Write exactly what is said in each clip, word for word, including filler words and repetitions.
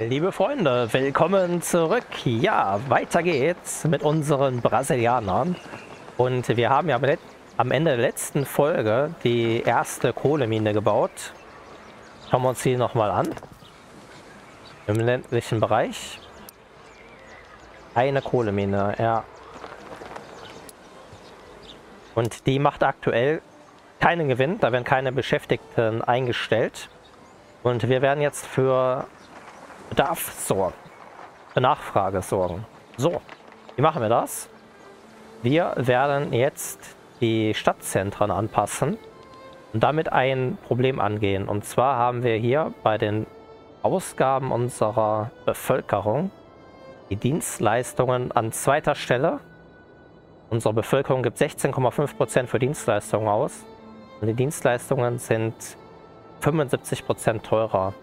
Liebe Freunde, willkommen zurück. Ja, weiter geht's mit unseren Brasilianern. Und wir haben ja am Ende der letzten Folge die erste Kohlemine gebaut. Schauen wir uns die nochmal an. Im ländlichen Bereich. Eine Kohlemine, ja. Und die macht aktuell keinen Gewinn, da werden keine Beschäftigten eingestellt. Und wir werden jetzt für Bedarf sorgen, für Nachfrage sorgen. So, wie machen wir das? Wir werden jetzt die Stadtzentren anpassen und damit ein Problem angehen. Und zwar haben wir hier bei den Ausgaben unserer Bevölkerung die Dienstleistungen an zweiter Stelle. Unsere Bevölkerung gibt sechzehn Komma fünf Prozent für Dienstleistungen aus. Und die Dienstleistungen sind fünfundsiebzig Prozent teurer,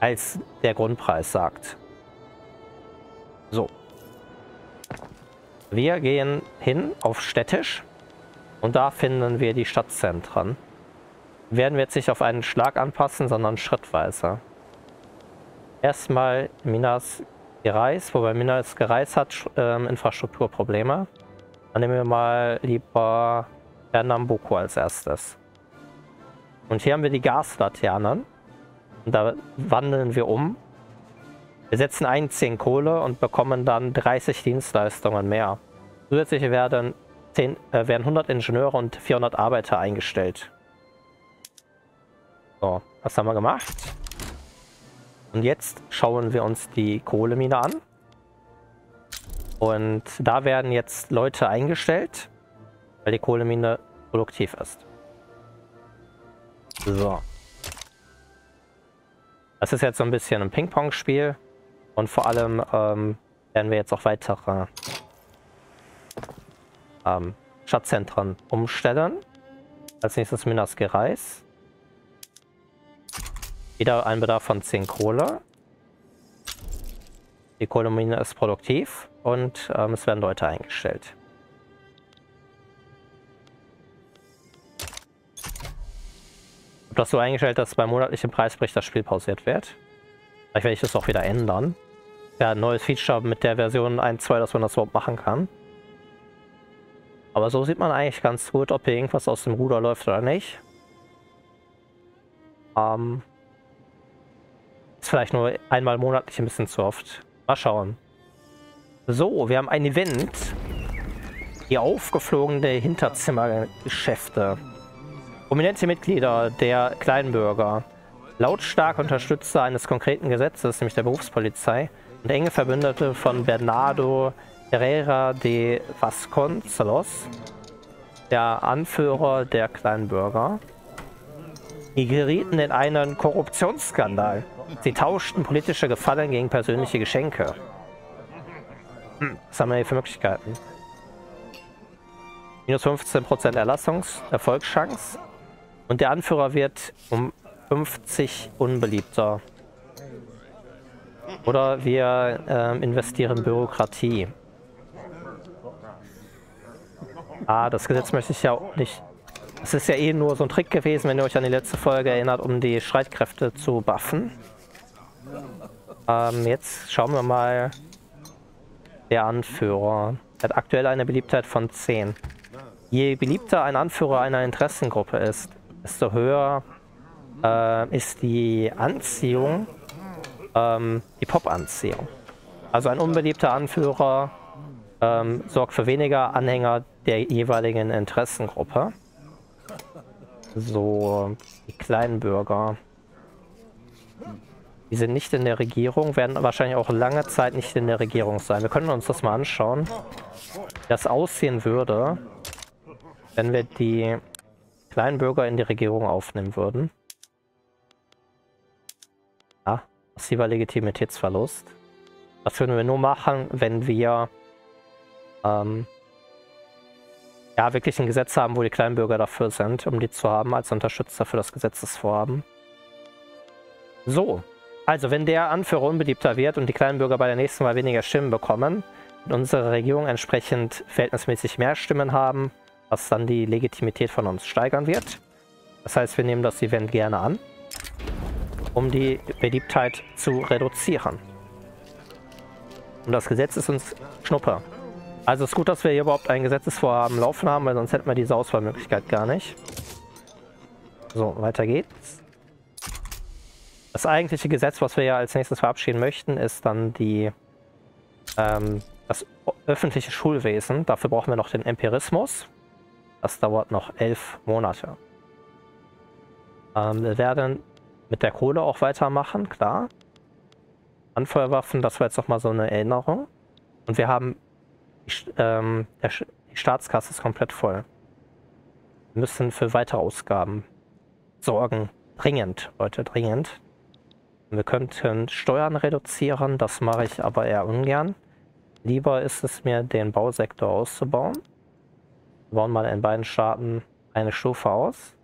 als der Grundpreis sagt. So. Wir gehen hin auf städtisch und da finden wir die Stadtzentren. Werden wir jetzt nicht auf einen Schlag anpassen, sondern schrittweise. Erstmal Minas Gerais, wobei Minas Gerais hat ähm, Infrastrukturprobleme. Dann nehmen wir mal lieber Pernambuco als erstes. Und hier haben wir die Gaslaternen. Und da wandeln wir um. Wir setzen ein zehn Kohle und bekommen dann dreißig Dienstleistungen mehr. Zusätzlich werden, zehn, äh, werden hundert Ingenieure und vierhundert Arbeiter eingestellt. So, das haben wir gemacht. Und jetzt schauen wir uns die Kohlemine an. Und da werden jetzt Leute eingestellt, weil die Kohlemine produktiv ist. So. Das ist jetzt so ein bisschen ein Ping-Pong-Spiel. Und vor allem ähm, werden wir jetzt auch weitere ähm, Stadtzentren umstellen. Als nächstes Minas Gerais. Wieder ein Bedarf von zehn Kohle. Die Kohlemine ist produktiv und ähm, es werden Leute eingestellt. Ich habe das so eingestellt, dass beim monatlichen Preisbruch das Spiel pausiert wird. Vielleicht werde ich das auch wieder ändern. Ja, ein neues Feature mit der Version eins Punkt zwei, dass man das überhaupt machen kann. Aber so sieht man eigentlich ganz gut, ob hier irgendwas aus dem Ruder läuft oder nicht. Ähm, ist vielleicht nur einmal monatlich ein bisschen zu oft. Mal schauen. So, wir haben ein Event. Die aufgeflogene Hinterzimmergeschäfte. Prominente Mitglieder der Kleinbürger, lautstarke Unterstützer eines konkreten Gesetzes, nämlich der Berufspolizei, und enge Verbündete von Bernardo Herrera de Vasconcelos, der Anführer der Kleinbürger, die gerieten in einen Korruptionsskandal. Sie tauschten politische Gefallen gegen persönliche Geschenke. Hm, was haben wir hier für Möglichkeiten? Minus fünfzehn Prozent Erlassungs Erfolgschance. Und der Anführer wird um fünfzig unbeliebter. Oder wir äh, investieren in Bürokratie. Ah, das Gesetz möchte ich ja nicht. Es ist ja eh nur so ein Trick gewesen, wenn ihr euch an die letzte Folge erinnert, um die Streitkräfte zu buffen. Ähm, jetzt schauen wir mal. Der Anführer hat aktuell eine Beliebtheit von zehn. Je beliebter ein Anführer einer Interessengruppe ist, desto höher äh, ist die Anziehung, ähm, die Pop-Anziehung. Also ein unbeliebter Anführer ähm, sorgt für weniger Anhänger der jeweiligen Interessengruppe. So, die Kleinbürger. Die sind nicht in der Regierung, werden wahrscheinlich auch lange Zeit nicht in der Regierung sein. Wir können uns das mal anschauen, wie das aussehen würde, wenn wir die Kleinbürger in die Regierung aufnehmen würden. Ja, massiver Legitimitätsverlust. Das würden wir nur machen, wenn wir ähm, ja wirklich ein Gesetz haben, wo die Kleinbürger dafür sind, um die zu haben als Unterstützer für das Gesetzesvorhaben. So, also wenn der Anführer unbeliebter wird und die Kleinbürger bei der nächsten Wahl weniger Stimmen bekommen und unsere Regierung entsprechend verhältnismäßig mehr Stimmen haben, was dann die Legitimität von uns steigern wird. Das heißt, wir nehmen das Event gerne an. um die Beliebtheit zu reduzieren. Und das Gesetz ist uns Schnuppe. Also es ist gut, dass wir hier überhaupt ein Gesetzesvorhaben laufen haben, weil sonst hätten wir diese Auswahlmöglichkeit gar nicht. So, weiter geht's. Das eigentliche Gesetz, was wir ja als nächstes verabschieden möchten, ist dann die ähm, das öffentliche Schulwesen. Dafür brauchen wir noch den Empirismus. Das dauert noch elf Monate. Ähm, wir werden mit der Kohle auch weitermachen, klar. Handfeuerwaffen, das war jetzt nochmal so eine Erinnerung. Und wir haben die, ähm, der, die Staatskasse ist komplett voll. Wir müssen für weitere Ausgaben sorgen. Dringend, Leute, dringend. Wir könnten Steuern reduzieren, das mache ich aber eher ungern. Lieber ist es mir, den Bausektor auszubauen. Wir bauen mal in beiden Staaten eine Stufe aus.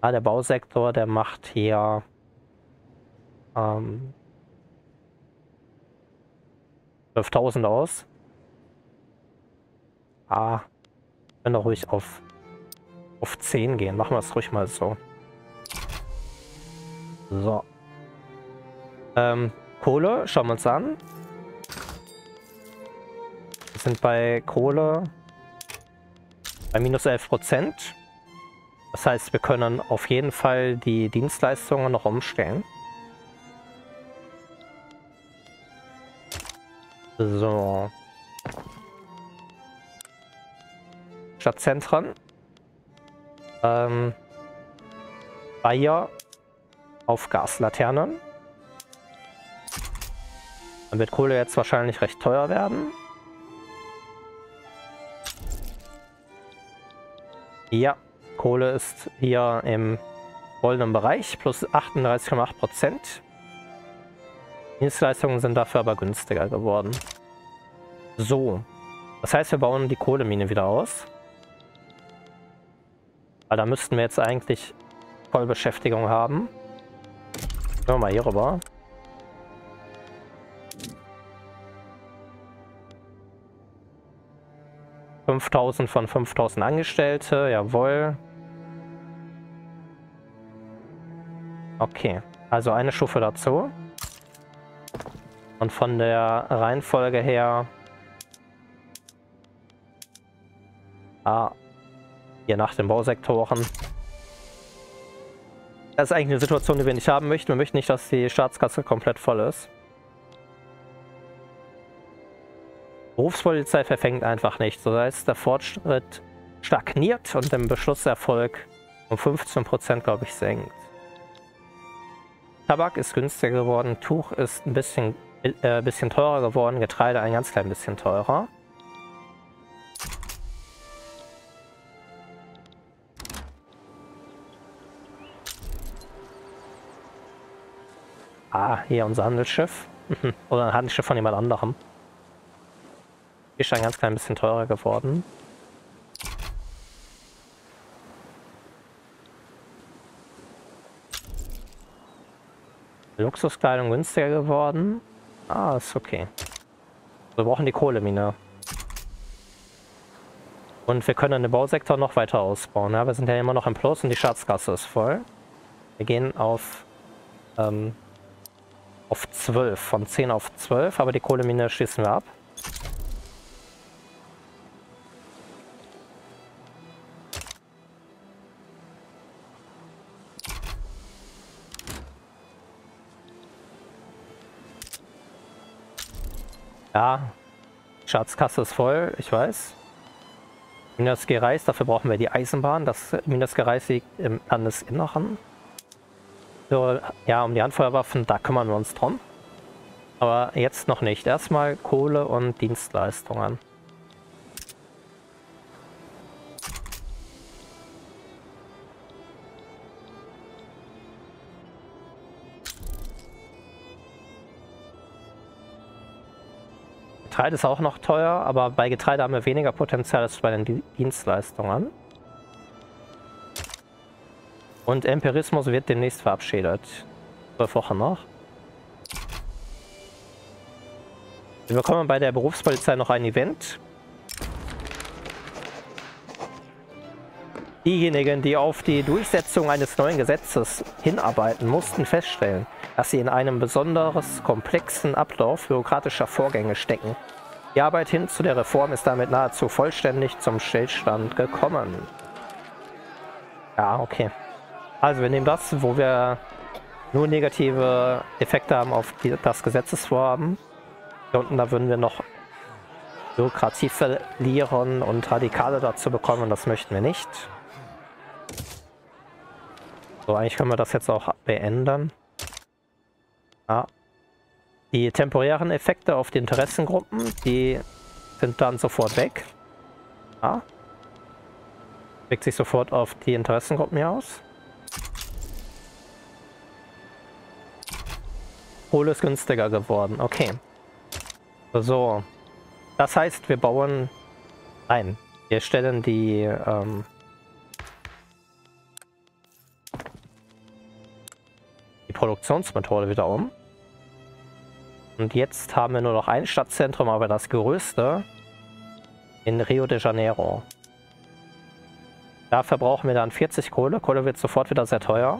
Ah, der Bausektor, der macht hier ähm, zwölftausend aus. Ah, wir können doch ruhig auf, auf zehn gehen. Machen wir es ruhig mal so. So. Ähm, Kohle, schauen wir uns an. Wir sind bei Kohle bei minus elf Prozent. Das heißt, wir können auf jeden Fall die Dienstleistungen noch umstellen. So. Stadtzentren. Ähm. Bayer auf Gaslaternen. Dann wird Kohle jetzt wahrscheinlich recht teuer werden. Ja. Kohle ist hier im goldenen Bereich, plus achtunddreißig Komma acht Prozent. Dienstleistungen sind dafür aber günstiger geworden. So, das heißt, wir bauen die Kohlemine wieder aus. Weil da müssten wir jetzt eigentlich Vollbeschäftigung haben. Gehen wir mal hier rüber. fünftausend von fünftausend Angestellte, jawohl. Okay, also eine Stufe dazu. Und von der Reihenfolge her... Ah, hier nach den Bausektoren. Das ist eigentlich eine Situation, die wir nicht haben möchten. Wir möchten nicht, dass die Staatskasse komplett voll ist. Berufspolizei verfängt einfach nicht. So heißt, der Fortschritt stagniert und den Beschlusserfolg um fünfzehn Prozent, glaube ich, senkt. Tabak ist günstiger geworden, Tuch ist ein bisschen, äh, bisschen teurer geworden, Getreide ein ganz klein bisschen teurer. Ah, hier unser Handelsschiff. Oder ein Handelsschiff von jemand anderem. Ist ein ganz klein bisschen teurer geworden. Luxuskleidung günstiger geworden. Ah, ist okay. Wir brauchen die Kohlemine. Und wir können den Bausektor noch weiter ausbauen. Ja, wir sind ja immer noch im Plus und die Schatzkasse ist voll. Wir gehen auf, ähm, auf zwölf. Von zehn auf zwölf. Aber die Kohlemine schließen wir ab. Ja, Schatzkasse ist voll, ich weiß. Minas Gerais, dafür brauchen wir die Eisenbahn. Das Minas Gerais liegt im Landesinneren. So, ja, um die Handfeuerwaffen, da kümmern wir uns drum. Aber jetzt noch nicht. Erstmal Kohle und Dienstleistungen. Getreide ist auch noch teuer, aber bei Getreide haben wir weniger Potenzial als bei den Dienstleistungen. Und Empirismus wird demnächst verabschiedet. Zwölf Wochen noch. Wir bekommen bei der Berufspolizei noch ein Event. Diejenigen, die auf die Durchsetzung eines neuen Gesetzes hinarbeiten mussten, feststellen, dass sie in einem besonders komplexen Ablauf bürokratischer Vorgänge stecken. Die Arbeit hin zu der Reform ist damit nahezu vollständig zum Stillstand gekommen. Ja, okay. Also wir nehmen das, wo wir nur negative Effekte haben auf die, das Gesetzesvorhaben. Hier unten, da würden wir noch Bürokratie verlieren und Radikale dazu bekommen, und das möchten wir nicht. So, eigentlich können wir das jetzt auch beenden. Ja. Die temporären Effekte auf die Interessengruppen, die sind dann sofort weg. Ja. Wirkt sich sofort auf die Interessengruppen hier aus. Kohle ist günstiger geworden, okay. So, das heißt, wir bauen ein. Wir stellen die ähm, die Produktionsmethode wieder um. Und jetzt haben wir nur noch ein Stadtzentrum, aber das größte in Rio de Janeiro. Da verbrauchen wir dann vierzig Kohle. Kohle wird sofort wieder sehr teuer.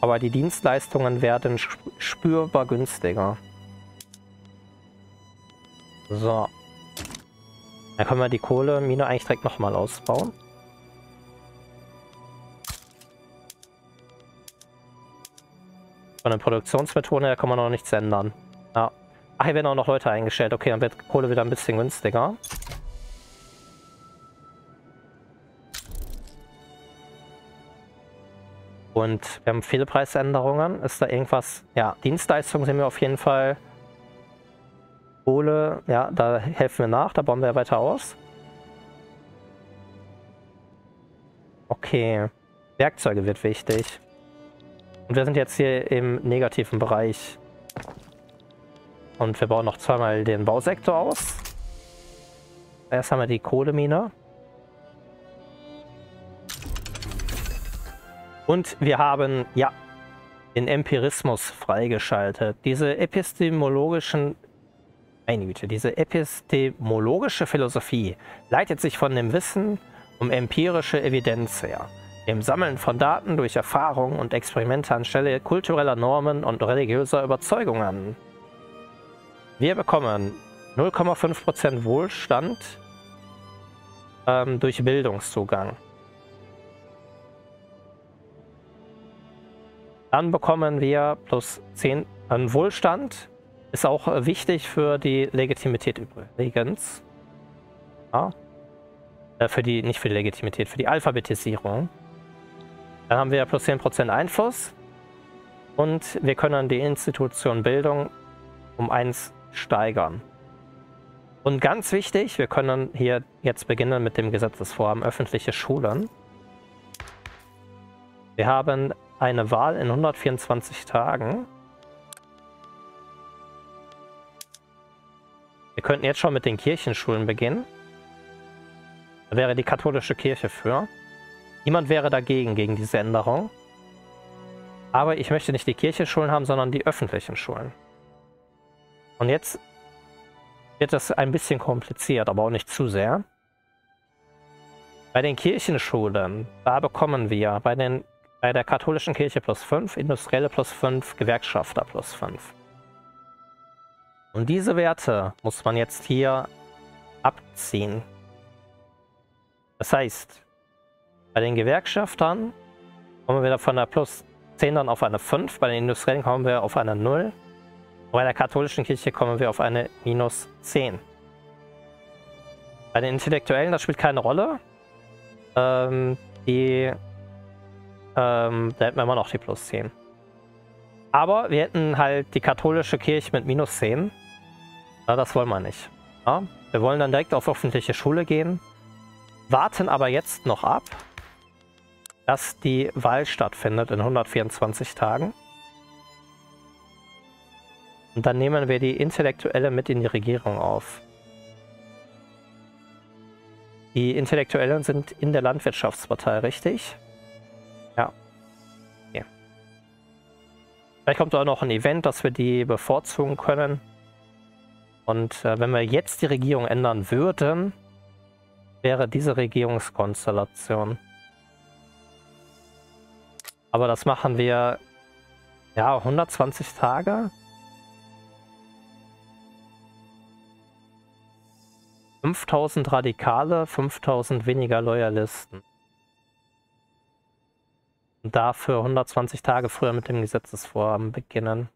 Aber die Dienstleistungen werden spürbar günstiger. So. Dann können wir die Kohlemine eigentlich direkt nochmal ausbauen. Von den Produktionsmethoden her kann man noch nichts ändern. Ja. Ach, hier werden auch noch Leute eingestellt. Okay, dann wird Kohle wieder ein bisschen günstiger. Und wir haben viele Preisänderungen. Ist da irgendwas? Ja, Dienstleistungen sind wir auf jeden Fall. Kohle, ja, da helfen wir nach. Da bauen wir weiter aus. Okay. Werkzeuge wird wichtig. Und wir sind jetzt hier im negativen Bereich. Und wir bauen noch zweimal den Bausektor aus. Erst haben wir die Kohlemine. Und wir haben, ja, den Empirismus freigeschaltet. Diese epistemologischen... Meine Güte, diese epistemologische Philosophie leitet sich von dem Wissen um empirische Evidenz her. Im Sammeln von Daten durch Erfahrung und Experimente anstelle kultureller Normen und religiöser Überzeugungen. Wir bekommen null Komma fünf Prozent Wohlstand ähm, durch Bildungszugang. Dann bekommen wir plus zehn an Wohlstand. Ist auch wichtig für die Legitimität übrigens. Ja. Äh, für die, nicht für die Legitimität, für die Alphabetisierung. Dann haben wir plus zehn Prozent Einfluss. Und wir können die Institution Bildung um eins steigern. Und ganz wichtig, wir können hier jetzt beginnen mit dem Gesetzesvorhaben öffentliche Schulen. Wir haben eine Wahl in hundertvierundzwanzig Tagen. Wir könnten jetzt schon mit den Kirchenschulen beginnen. Da wäre die katholische Kirche für. Niemand wäre dagegen, gegen diese Änderung. Aber ich möchte nicht die Kirchenschulen haben, sondern die öffentlichen Schulen. Und jetzt wird das ein bisschen kompliziert, aber auch nicht zu sehr. Bei den Kirchenschulen, da bekommen wir bei den Bei der katholischen Kirche plus fünf, Industrielle plus fünf, Gewerkschafter plus fünf. Und diese Werte muss man jetzt hier abziehen. Das heißt, bei den Gewerkschaftern kommen wir von der plus zehn dann auf eine fünf, bei den Industriellen kommen wir auf eine null, und bei der katholischen Kirche kommen wir auf eine minus zehn. Bei den Intellektuellen, das spielt keine Rolle. Ähm, die... Ähm, da hätten wir immer noch die plus zehn. Aber wir hätten halt die katholische Kirche mit minus zehn. Na, das wollen wir nicht. Ja? Wir wollen dann direkt auf öffentliche Schule gehen. Warten aber jetzt noch ab, dass die Wahl stattfindet in hundertvierundzwanzig Tagen. Und dann nehmen wir die Intellektuelle mit in die Regierung auf. Die Intellektuellen sind in der Landwirtschaftspartei, richtig? Ja. Okay. Vielleicht kommt auch noch ein Event, dass wir die bevorzugen können. Und äh, wenn wir jetzt die Regierung ändern würden, wäre diese Regierungskonstellation. Aber das machen wir, ja, hundertzwanzig Tage. fünftausend Radikale, fünftausend weniger Loyalisten. Und dafür hundertzwanzig Tage früher mit dem Gesetzesvorhaben beginnen.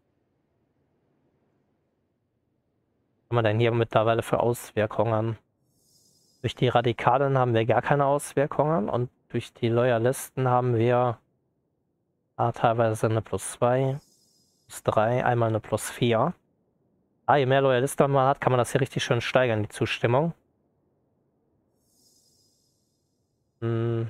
Was haben wir denn hier mittlerweile für Auswirkungen? Durch die Radikalen haben wir gar keine Auswirkungen und durch die Loyalisten haben wir ah, teilweise eine plus zwei, plus drei, einmal eine plus vier. Ah, je mehr Loyalisten man hat, kann man das hier richtig schön steigern, die Zustimmung. Hm.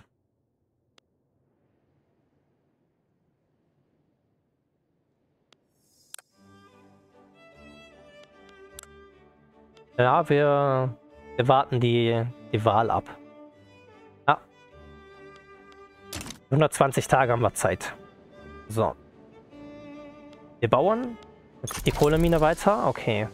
Ja, wir, wir warten die, die Wahl ab. Ja. hundertzwanzig Tage haben wir Zeit. So. Wir bauen. Jetzt geht die Kohlemine weiter. Okay.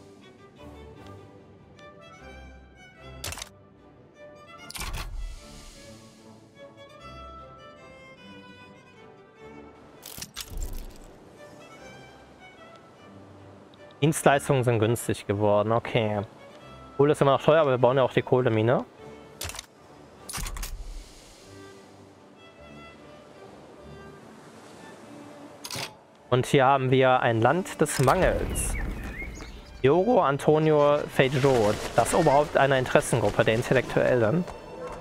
Dienstleistungen sind günstig geworden. Okay. Kohle ist immer noch teuer, aber wir bauen ja auch die Kohlemine. Und hier haben wir ein Land des Mangels. Diogo Antônio Feijó, das Oberhaupt einer Interessengruppe der Intellektuellen,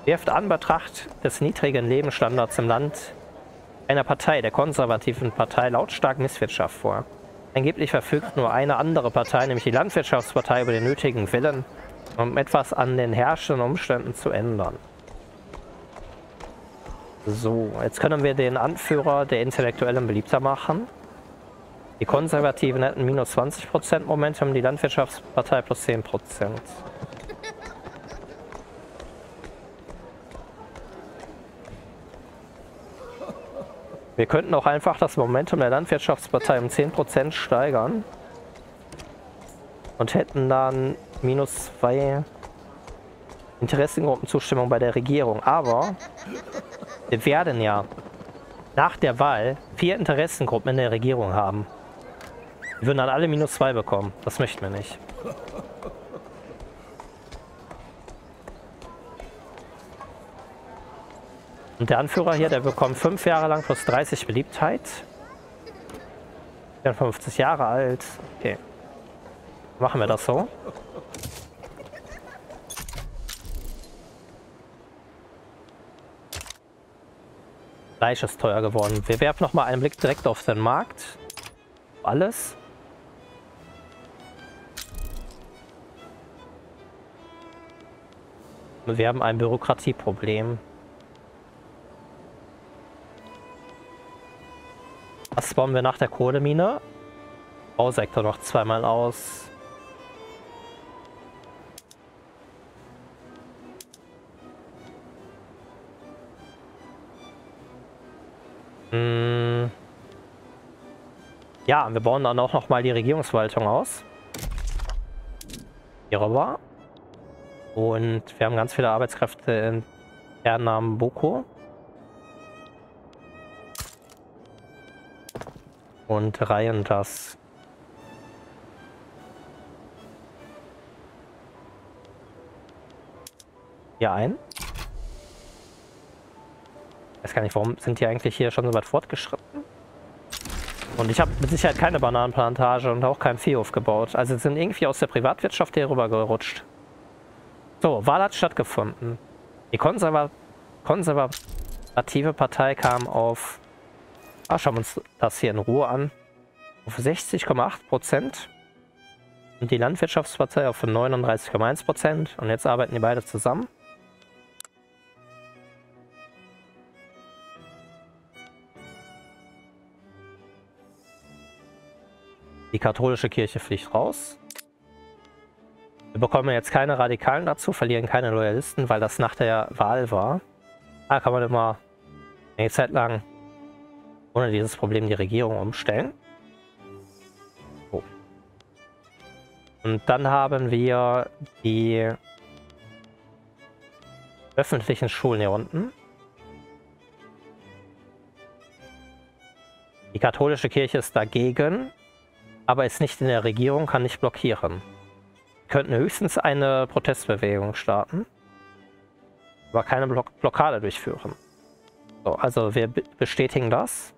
wirft an Betracht des niedrigen Lebensstandards im Land einer Partei, der konservativen Partei, lautstark Misswirtschaft vor. Angeblich verfügt nur eine andere Partei, nämlich die Landwirtschaftspartei, über den nötigen Willen, um etwas an den herrschenden Umständen zu ändern. So, jetzt können wir den Anführer der Intellektuellen beliebter machen. Die Konservativen hätten minus zwanzig Prozent Momentum, die Landwirtschaftspartei plus zehn Prozent. Wir könnten auch einfach das Momentum der Landwirtschaftspartei um zehn Prozent steigern und hätten dann minus zwei Interessengruppenzustimmung bei der Regierung. Aber wir werden ja nach der Wahl vier Interessengruppen in der Regierung haben. Wir würden dann alle minus zwei bekommen. Das möchten wir nicht. Und der Anführer hier, der bekommt fünf Jahre lang plus dreißig Beliebtheit. vierundfünfzig Jahre alt. Okay. Machen wir das so. Fleisch ist teuer geworden. Wir werfen nochmal einen Blick direkt auf den Markt. Alles. Wir haben ein Bürokratieproblem. Was bauen wir nach der Kohlemine? Bausektor noch zweimal aus. Hm. Ja, wir bauen dann auch nochmal die Regierungsverwaltung aus. Hier rüber. Und wir haben ganz viele Arbeitskräfte in Pernambuco. Und reihen das. Hier ein. Ich weiß gar nicht, warum sind die eigentlich hier schon so weit fortgeschritten? Und ich habe mit Sicherheit keine Bananenplantage und auch keinen Viehhof gebaut. Also sind irgendwie aus der Privatwirtschaft hier rüber gerutscht. So, Wahl hat stattgefunden. Die konserva- konservative Partei kam auf... Ah, schauen wir uns das hier in Ruhe an. Auf sechzig Komma acht Prozent. Und die Landwirtschaftspartei auf neununddreißig Komma eins Prozent. Und jetzt arbeiten die beide zusammen. Die katholische Kirche fliegt raus. Wir bekommen jetzt keine Radikalen dazu, verlieren keine Loyalisten, weil das nach der Wahl war. Da kann man immer eine Zeit lang ohne dieses Problem die Regierung umstellen. So. Und dann haben wir die öffentlichen Schulen hier unten. Die katholische Kirche ist dagegen, aber ist nicht in der Regierung, kann nicht blockieren. Wir könnten höchstens eine Protestbewegung starten, aber keine Block- Blockade durchführen. So, also wir bestätigen das.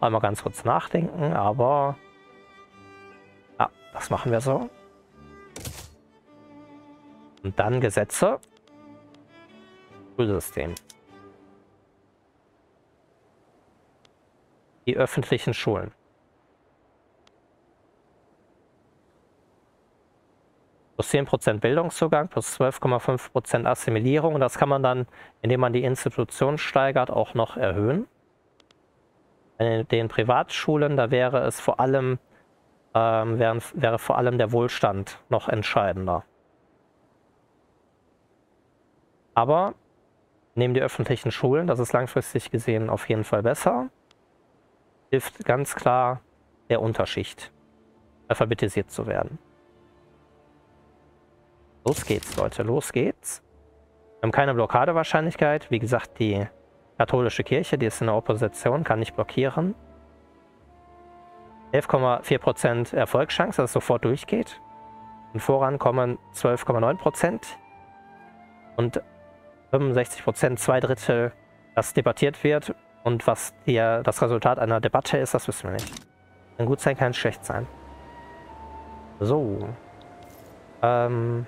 Einmal ganz kurz nachdenken, aber ja, das machen wir so. Und dann Gesetze. Schulsystem. Die öffentlichen Schulen. Plus zehn Prozent Bildungszugang, plus zwölf Komma fünf Prozent Assimilierung. Und das kann man dann, indem man die Institution steigert, auch noch erhöhen. In den Privatschulen, da wäre es vor allem, ähm, wären, wäre vor allem der Wohlstand noch entscheidender. Aber neben die öffentlichen Schulen, das ist langfristig gesehen auf jeden Fall besser, hilft ganz klar der Unterschicht, alphabetisiert zu werden. Los geht's, Leute, los geht's. Wir haben keine Blockadewahrscheinlichkeit. Wie gesagt, die katholische Kirche, die ist in der Opposition, kann nicht blockieren. elf Komma vier Prozent Erfolgschance, dass es sofort durchgeht. Und voran kommen zwölf Komma neun Prozent. Und fünfundsechzig Prozent, zwei Drittel, das debattiert wird. Und was hier das Resultat einer Debatte ist, das wissen wir nicht. Kann gut sein, kann schlecht sein. So. Ähm...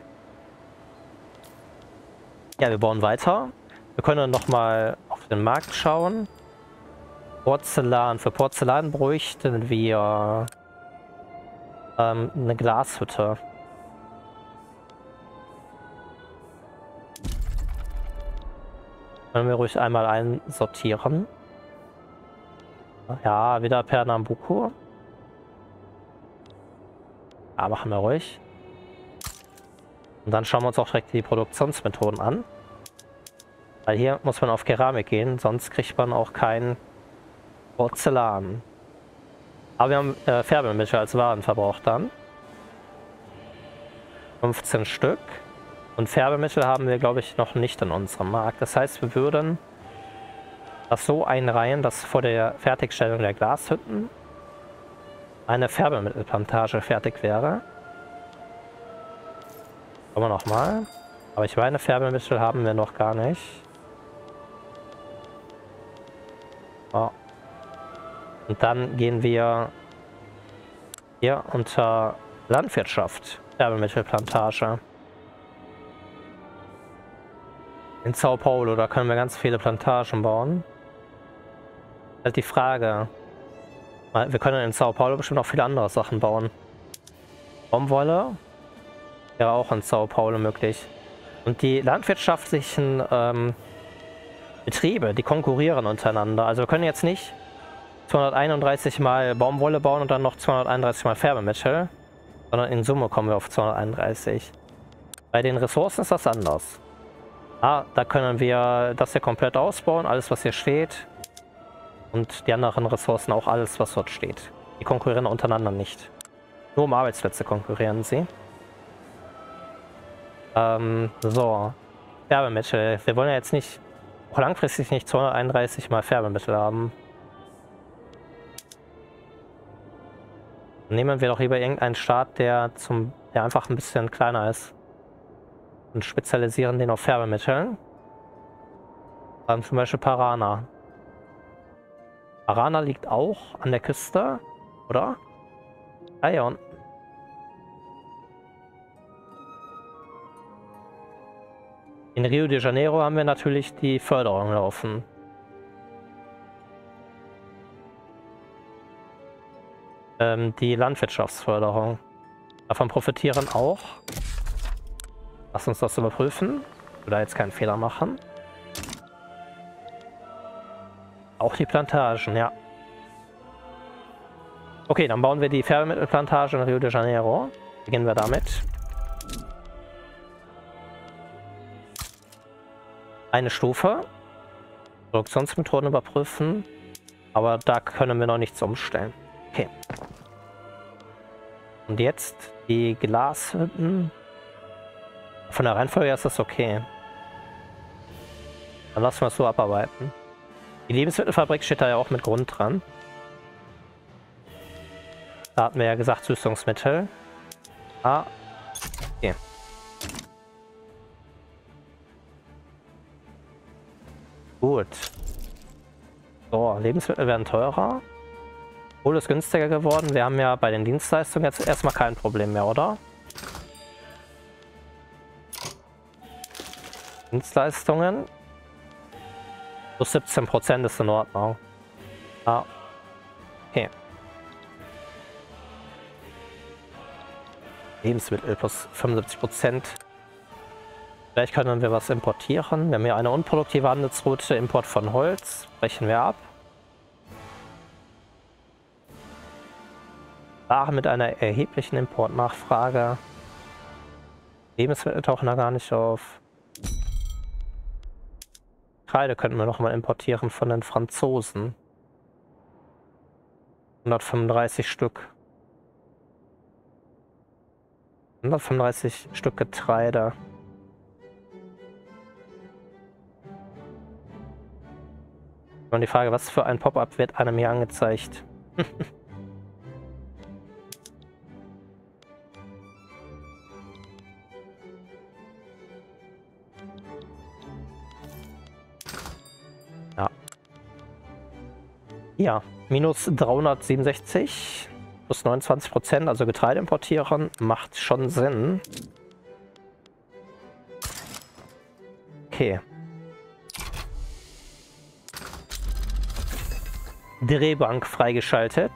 Ja, wir bauen weiter. Wir können nochmal auf den Markt schauen. Porzellan. Für Porzellan bräuchten wir ähm, eine Glashütte. Können wir ruhig einmal einsortieren. Ja, wieder Pernambuco. Ja, machen wir ruhig. Und dann schauen wir uns auch direkt die Produktionsmethoden an. Weil hier muss man auf Keramik gehen, sonst kriegt man auch kein Porzellan. Aber wir haben äh, Färbemittel als Warenverbrauch dann. fünfzehn Stück. Und Färbemittel haben wir, glaube ich, noch nicht in unserem Markt. Das heißt, wir würden das so einreihen, dass vor der Fertigstellung der Glashütten eine Färbemittelplantage fertig wäre. Kommen wir nochmal. Aber ich meine, Färbemittel haben wir noch gar nicht. Oh. Und dann gehen wir hier unter Landwirtschaft. Färbemittelplantage. In São Paulo, da können wir ganz viele Plantagen bauen. Halt die Frage. Wir können in São Paulo bestimmt auch viele andere Sachen bauen. Baumwolle. Wäre auch in São Paulo möglich. Und die landwirtschaftlichen ähm, Betriebe, die konkurrieren untereinander. Also wir können jetzt nicht zweihunderteinunddreißig mal Baumwolle bauen und dann noch zweihunderteinunddreißig mal Färbemittel, sondern in Summe kommen wir auf zweihunderteinunddreißig. Bei den Ressourcen ist das anders. Ah, da können wir das hier komplett ausbauen, alles was hier steht. Und die anderen Ressourcen auch alles, was dort steht. Die konkurrieren untereinander nicht. Nur um Arbeitsplätze konkurrieren sie. Ähm, so, Färbemittel. Wir wollen ja jetzt nicht, auch langfristig nicht zweihunderteinunddreißig mal Färbemittel haben. Nehmen wir doch lieber irgendeinen Staat, der, zum, der einfach ein bisschen kleiner ist. Und spezialisieren den auf Färbemittel. Dann zum Beispiel Paraná. Paraná liegt auch an der Küste, oder? Ah ja, und in Rio de Janeiro haben wir natürlich die Förderung laufen. Ähm, die Landwirtschaftsförderung. Davon profitieren auch. Lass uns das überprüfen. Ich will da jetzt keinen Fehler machen. Auch die Plantagen, ja. Okay, dann bauen wir die Färbemittelplantage in Rio de Janeiro. Beginnen wir damit. Eine Stufe, Produktionsmethoden überprüfen, aber da können wir noch nichts umstellen. Okay. Und jetzt die Glashütten. Von der Reihenfolge ist das okay. Dann lassen wir es so abarbeiten. Die Lebensmittelfabrik steht da ja auch mit Grund dran. Da hatten wir ja gesagt, Süßungsmittel. Ah. Okay. Gut. So, Lebensmittel werden teurer. Obwohl es günstiger geworden. Wir haben ja bei den Dienstleistungen jetzt erstmal kein Problem mehr, oder? Dienstleistungen. So siebzehn Prozent ist in Ordnung. Ah. Okay. Lebensmittel plus fünfundsiebzig Prozent. Vielleicht können wir was importieren. Wir haben hier eine unproduktive Handelsroute. Import von Holz. Brechen wir ab. Waren mit einer erheblichen Importnachfrage. Lebensmittel tauchen da gar nicht auf. Kreide könnten wir nochmal importieren von den Franzosen. hundertfünfunddreißig Stück. hundertfünfunddreißig Stück Getreide. Und die Frage, was für ein Pop-up wird einem hier angezeigt? Ja. Ja, minus dreihundertsiebenundsechzig plus neunundzwanzig Prozent, also Getreide importieren, macht schon Sinn. Okay. Drehbank freigeschaltet.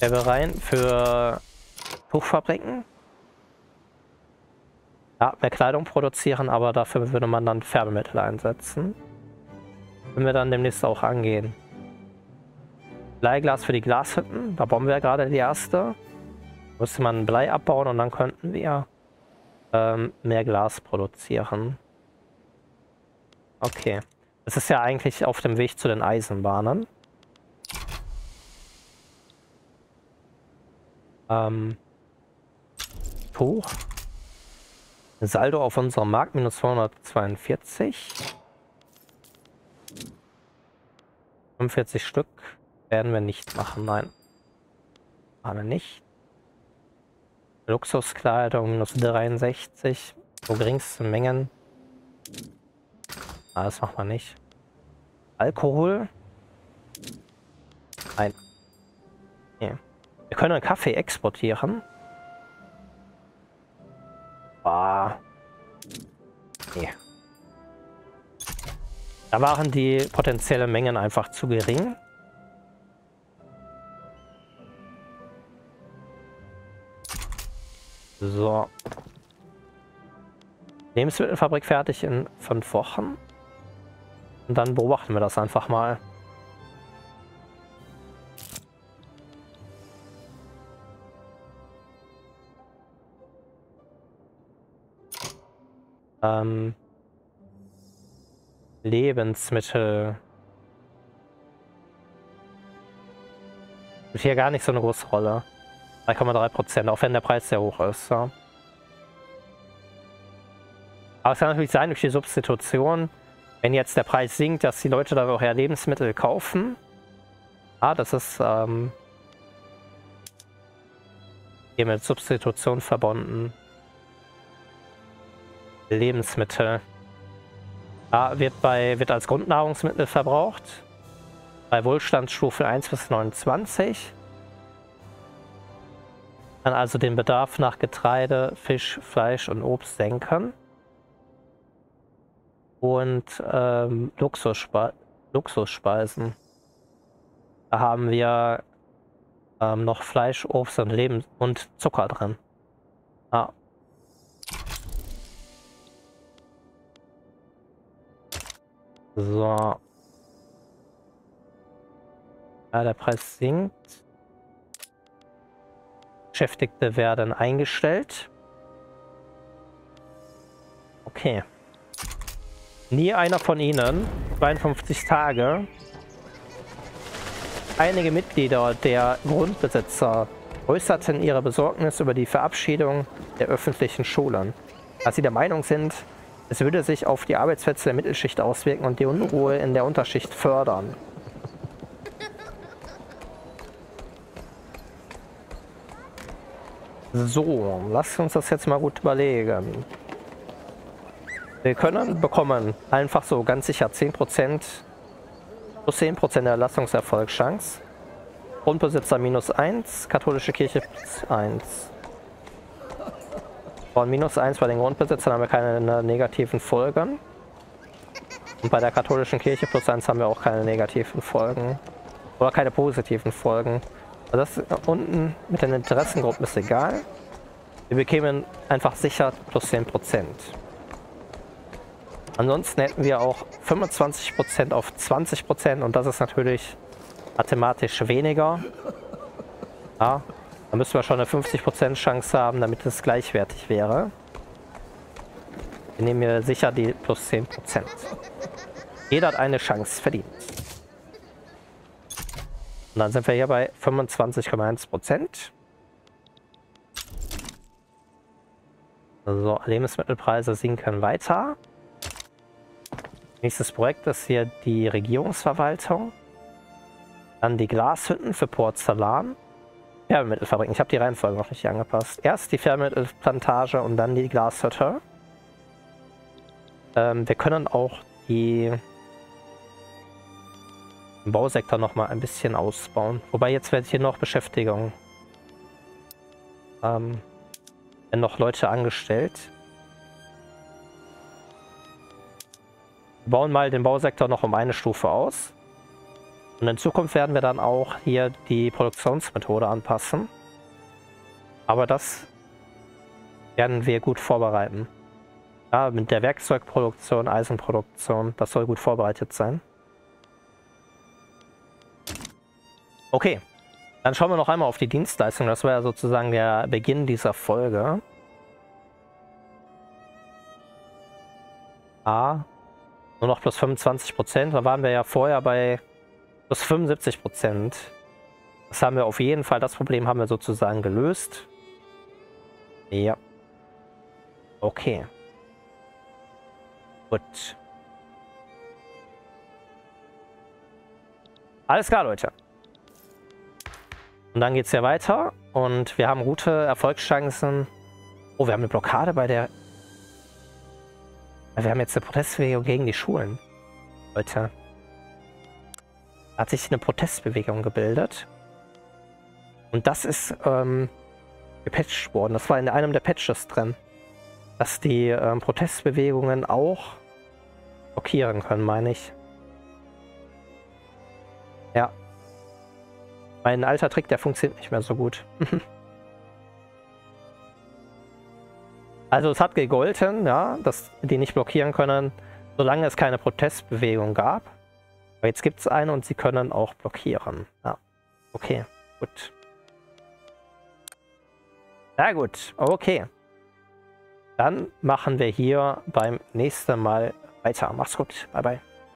Rein für Tuchfabriken. Ja, mehr Kleidung produzieren, aber dafür würde man dann Färbemittel einsetzen. Wenn wir dann demnächst auch angehen. Bleiglas für die Glashütten. Da bauen wir ja gerade die erste. Müsste man Blei abbauen und dann könnten wir ähm, mehr Glas produzieren. Okay. Es ist ja eigentlich auf dem Weg zu den Eisenbahnen. Ähm. Tuch. Saldo auf unserem Markt minus zweihundertzweiundvierzig. fünfundvierzig Stück werden wir nicht machen, nein. Machen wir nicht. Luxuskleidung minus dreiundsechzig. So geringste Mengen. Ah, das macht man nicht. Alkohol? Nein. Nee. Wir können einen Kaffee exportieren. Ah. Nee. Da waren die potenziellen Mengen einfach zu gering. So. Lebensmittelfabrik fertig in fünf Wochen. Und dann beobachten wir das einfach mal. Ähm. Lebensmittel. Spielt hier gar nicht so eine große Rolle. drei Komma drei Prozent, auch wenn der Preis sehr hoch ist. Ja. Aber es kann natürlich sein, durch die Substitution, wenn jetzt der Preis sinkt, dass die Leute dann auch eher Lebensmittel kaufen. Ah, das ist ähm, hier mit Substitution verbunden. Lebensmittel. Ah, wird, bei, wird als Grundnahrungsmittel verbraucht. Bei Wohlstandsstufe eins bis neunundzwanzig. Kann also den Bedarf nach Getreide, Fisch, Fleisch und Obst senken. Und ähm, Luxusspe Luxusspeisen. Da haben wir ähm, noch Fleisch, Obst und Lebens und Zucker drin. Ah. So. Ja, der Preis sinkt. Beschäftigte werden eingestellt. Okay. Nie einer von ihnen. zweiundfünfzig Tage. Einige Mitglieder der Grundbesitzer äußerten ihre Besorgnis über die Verabschiedung der öffentlichen Schulen. Als sie der Meinung sind, es würde sich auf die Arbeitsplätze der Mittelschicht auswirken und die Unruhe in der Unterschicht fördern. So, lasst uns das jetzt mal gut überlegen. Wir können bekommen, einfach so ganz sicher, zehn Prozent plus zehn Prozent Erlassungserfolgschance. Grundbesitzer minus eins, katholische Kirche plus eins. Von minus eins bei den Grundbesitzern haben wir keine negativen Folgen. Und bei der katholischen Kirche plus eins haben wir auch keine negativen Folgen. Oder keine positiven Folgen. Also das unten mit den Interessengruppen ist egal. Wir bekämen einfach sicher plus zehn Prozent. Ansonsten hätten wir auch fünfundzwanzig Prozent auf zwanzig Prozent und das ist natürlich mathematisch weniger. Ja, da müssen wir schon eine fünfzig Prozent Chance haben, damit es gleichwertig wäre. Wir nehmen hier sicher die plus zehn Prozent. Jeder hat eine Chance verdient. Und dann sind wir hier bei fünfundzwanzig Komma eins Prozent. So, Lebensmittelpreise sinken weiter. Nächstes Projekt ist hier die Regierungsverwaltung. Dann die Glashütten für Porzellan. Färbemittelfabriken. Ich habe die Reihenfolge noch nicht angepasst. Erst die Färbemittelplantage und dann die Glashütte. Ähm, wir können auch die... den Bausektor nochmal ein bisschen ausbauen. Wobei jetzt wird hier noch Beschäftigung. Ähm, werden noch Leute angestellt. Wir bauen mal den Bausektor noch um eine Stufe aus. Und in Zukunft werden wir dann auch hier die Produktionsmethode anpassen. Aber das werden wir gut vorbereiten. Ja, mit der Werkzeugproduktion, Eisenproduktion, das soll gut vorbereitet sein. Okay, dann schauen wir noch einmal auf die Dienstleistung. Das war ja sozusagen der Beginn dieser Folge. Ah, nur noch plus fünfundzwanzig Prozent. Da waren wir ja vorher bei plus fünfundsiebzig Prozent. Das haben wir auf jeden Fall, das Problem haben wir sozusagen gelöst. Ja. Okay. Gut. Alles klar, Leute. Und dann geht es ja weiter und wir haben gute Erfolgschancen. Oh, wir haben eine Blockade bei der... Wir haben jetzt eine Protestbewegung gegen die Schulen. Leute. Da hat sich eine Protestbewegung gebildet. Und das ist ähm, gepatcht worden. Das war in einem der Patches drin. Dass die ähm, Protestbewegungen auch blockieren können, meine ich. Ja. Mein alter Trick, der funktioniert nicht mehr so gut. Also es hat gegolten, ja, dass die nicht blockieren können, solange es keine Protestbewegung gab. Aber jetzt gibt es eine und sie können auch blockieren. Ja. Okay, gut. Na gut, okay. Dann machen wir hier beim nächsten Mal weiter. Macht's gut, bye bye.